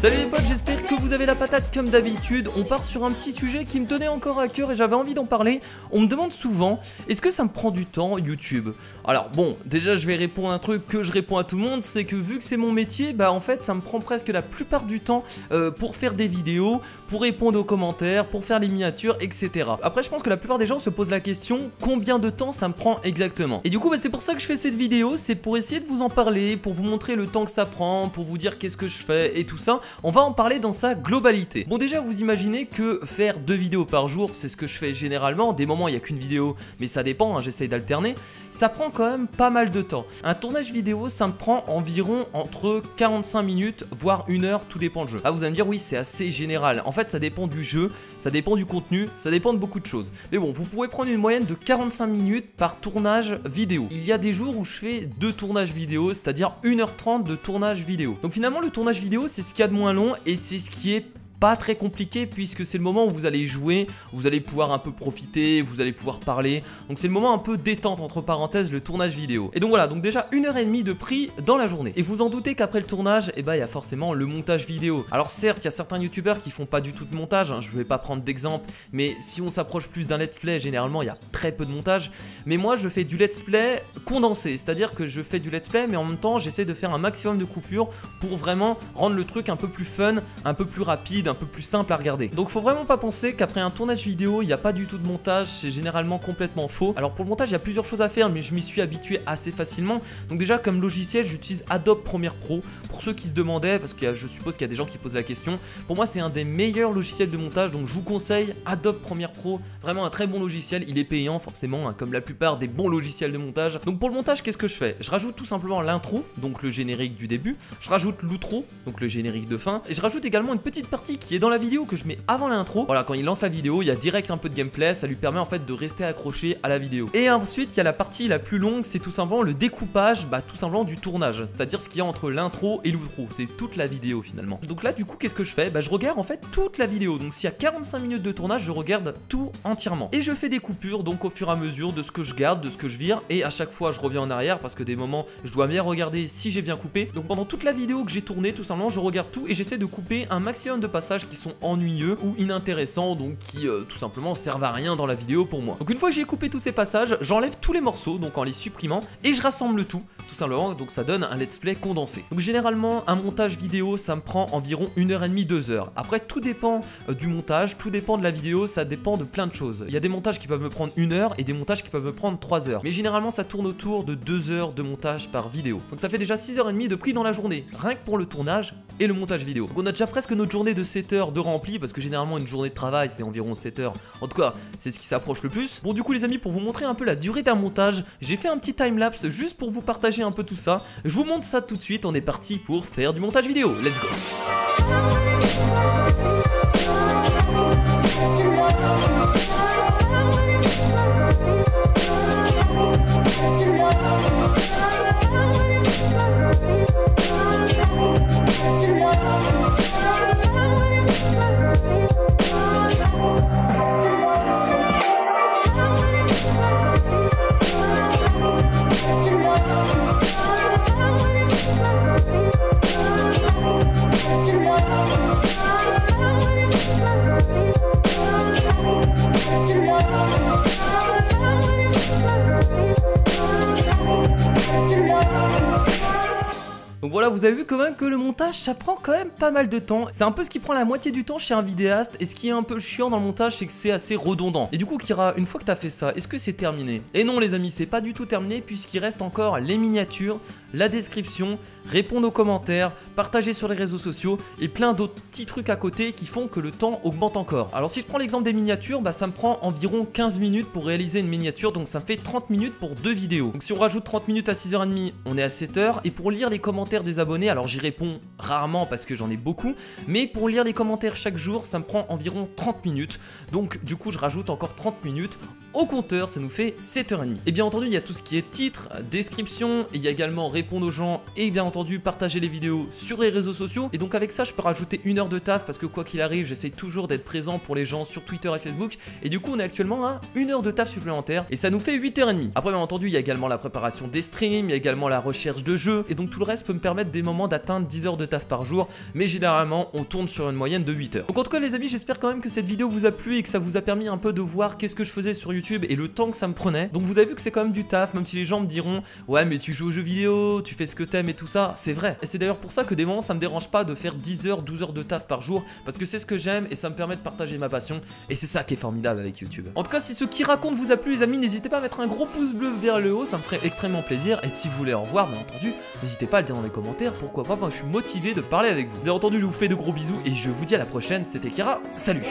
Salut les potes, j'espère que vous avez la patate comme d'habitude. On part sur un petit sujet qui me tenait encore à cœur et j'avais envie d'en parler. On me demande souvent, est-ce que ça me prend du temps YouTube? Alors bon, déjà je vais répondre un truc que je réponds à tout le monde, c'est que vu que c'est mon métier, bah en fait ça me prend presque la plupart du temps pour faire des vidéos, pour répondre aux commentaires, pour faire les miniatures, etc. Après je pense que la plupart des gens se posent la question, combien de temps ça me prend exactement? Et du coup bah, c'est pour ça que je fais cette vidéo, c'est pour essayer de vous en parler, pour vous montrer le temps que ça prend, pour vous dire qu'est-ce que je fais et tout ça. On va en parler dans sa globalité. Bon, déjà vous imaginez que faire 2 vidéos par jour, c'est ce que je fais généralement. Des moments il n'y a qu'une vidéo, mais ça dépend, hein, j'essaye d'alterner. Ça prend quand même pas mal de temps. Un tournage vidéo, ça me prend environ entre 45 minutes voire 1 heure, tout dépend du jeu. Ah, vous allez me dire oui, c'est assez général. En fait ça dépend du jeu, ça dépend du contenu, ça dépend de beaucoup de choses. Mais bon, vous pouvez prendre une moyenne de 45 minutes par tournage vidéo. Il y a des jours où je fais 2 tournages vidéo, c'est-à-dire 1h30 de tournage vidéo. Donc finalement le tournage vidéo, c'est ce qu'il y a de moins long et c'est ce qui est pas très compliqué, puisque c'est le moment où vous allez jouer, vous allez pouvoir un peu profiter, vous allez pouvoir parler. Donc c'est le moment un peu détente, entre parenthèses, le tournage vidéo. Et donc voilà, donc déjà 1h30 de prix dans la journée. Et vous en doutez qu'après le tournage, eh ben, il y a forcément le montage vidéo. Alors certes, il y a certains youtubeurs qui font pas du tout de montage, hein, je vais pas prendre d'exemple, mais si on s'approche plus d'un let's play, généralement il y a très peu de montage. Mais moi je fais du let's play condensé, c'est-à-dire que je fais du let's play, mais en même temps j'essaie de faire un maximum de coupures pour vraiment rendre le truc un peu plus fun, un peu plus rapide, un peu plus simple à regarder. Donc faut vraiment pas penser qu'après un tournage vidéo il n'y a pas du tout de montage, c'est généralement complètement faux. Alors pour le montage il y a plusieurs choses à faire, mais je m'y suis habitué assez facilement. Donc déjà comme logiciel j'utilise Adobe Premiere Pro, pour ceux qui se demandaient, parce que je suppose qu'il y a des gens qui posent la question. Pour moi c'est un des meilleurs logiciels de montage, donc je vous conseille Adobe Premiere Pro, vraiment un très bon logiciel. Il est payant forcément, hein, comme la plupart des bons logiciels de montage. Donc pour le montage qu'est-ce que je fais? Je rajoute tout simplement l'intro, donc le générique du début, je rajoute l'outro, donc le générique de fin, et je rajoute également une petite partie qui est dans la vidéo que je mets avant l'intro. Voilà, quand il lance la vidéo, il y a direct un peu de gameplay, ça lui permet en fait de rester accroché à la vidéo. Et ensuite, il y a la partie la plus longue, c'est tout simplement le découpage, bah tout simplement du tournage, c'est-à-dire ce qu'il y a entre l'intro et l'outro, c'est toute la vidéo finalement. Donc là, du coup, qu'est-ce que je fais? Bah je regarde en fait toute la vidéo. Donc s'il y a 45 minutes de tournage, je regarde tout entièrement. Et je fais des coupures donc au fur et à mesure de ce que je garde, de ce que je vire, et à chaque fois, je reviens en arrière parce que des moments, je dois bien regarder si j'ai bien coupé. Donc pendant toute la vidéo que j'ai tournée, tout simplement, je regarde tout et j'essaie de couper un maximum de passages qui sont ennuyeux ou inintéressants, donc qui tout simplement servent à rien dans la vidéo pour moi. Donc une fois que j'ai coupé tous ces passages, j'enlève tous les morceaux, donc en les supprimant, et je rassemble tout simplement, donc ça donne un let's play condensé. Donc généralement un montage vidéo ça me prend environ 1h30, 2h. Après tout dépend du montage, tout dépend de la vidéo, ça dépend de plein de choses. Il y a des montages qui peuvent me prendre 1 heure et des montages qui peuvent me prendre 3 heures. Mais généralement ça tourne autour de 2 heures de montage par vidéo. Donc ça fait déjà 6h30 de prix dans la journée, rien que pour le tournage et le montage vidéo. Donc on a déjà presque notre journée de 7 heures de rempli, parce que généralement une journée de travail c'est environ 7 heures, en tout cas c'est ce qui s'approche le plus. Bon, du coup les amis, pour vous montrer un peu la durée d'un montage, j'ai fait un petit timelapse juste pour vous partager un peu tout ça. Je vous montre ça tout de suite, on est parti pour faire du montage vidéo, let's go. Donc voilà, vous avez vu quand même que le montage ça prend quand même pas mal de temps. C'est un peu ce qui prend la moitié du temps chez un vidéaste, et ce qui est un peu chiant dans le montage c'est que c'est assez redondant. Et du coup Kira, une fois que t'as fait ça, est-ce que c'est terminé? Et non les amis, c'est pas du tout terminé, puisqu'il reste encore les miniatures, la description, répondre aux commentaires, partager sur les réseaux sociaux et plein d'autres petits trucs à côté qui font que le temps augmente encore. Alors si je prends l'exemple des miniatures, bah ça me prend environ 15 minutes pour réaliser une miniature, donc ça me fait 30 minutes pour 2 vidéos. Donc si on rajoute 30 minutes à 6h30, on est à 7h. Et pour lire les commentaires des abonnés, alors j'y réponds rarement parce que j'en ai beaucoup, mais pour lire les commentaires chaque jour, ça me prend environ 30 minutes. Donc du coup, je rajoute encore 30 minutes au compteur, ça nous fait 7h30. Et bien entendu, il y a tout ce qui est titre, description, et il y a également répondre aux gens et bien entendu partager les vidéos sur les réseaux sociaux. Et donc avec ça, je peux rajouter une heure de taf parce que quoi qu'il arrive, j'essaie toujours d'être présent pour les gens sur Twitter et Facebook. Et du coup, on est actuellement à une heure de taf supplémentaire et ça nous fait 8h30. Après, bien entendu, il y a également la préparation des streams, il y a également la recherche de jeux et donc tout le reste peut me permettre des moments d'atteindre 10 heures de taf par jour. Mais généralement, on tourne sur une moyenne de 8 heures. Donc en tout cas, les amis, j'espère quand même que cette vidéo vous a plu et que ça vous a permis un peu de voir qu'est-ce que je faisais sur YouTube et le temps que ça me prenait. Donc vous avez vu que c'est quand même du taf, même si les gens me diront ouais mais tu joues aux jeux vidéo, tu fais ce que t'aimes et tout ça, c'est vrai. Et c'est d'ailleurs pour ça que des moments ça me dérange pas de faire 10h, 12h de taf par jour parce que c'est ce que j'aime et ça me permet de partager ma passion et c'est ça qui est formidable avec YouTube. En tout cas, si ce KiRaconte vous a plu les amis, n'hésitez pas à mettre un gros pouce bleu vers le haut, ça me ferait extrêmement plaisir et si vous voulez en revoir, bien entendu, n'hésitez pas à le dire dans les commentaires, pourquoi pas, moi je suis motivé de parler avec vous. Bien entendu, je vous fais de gros bisous et je vous dis à la prochaine, c'était Kira, salut.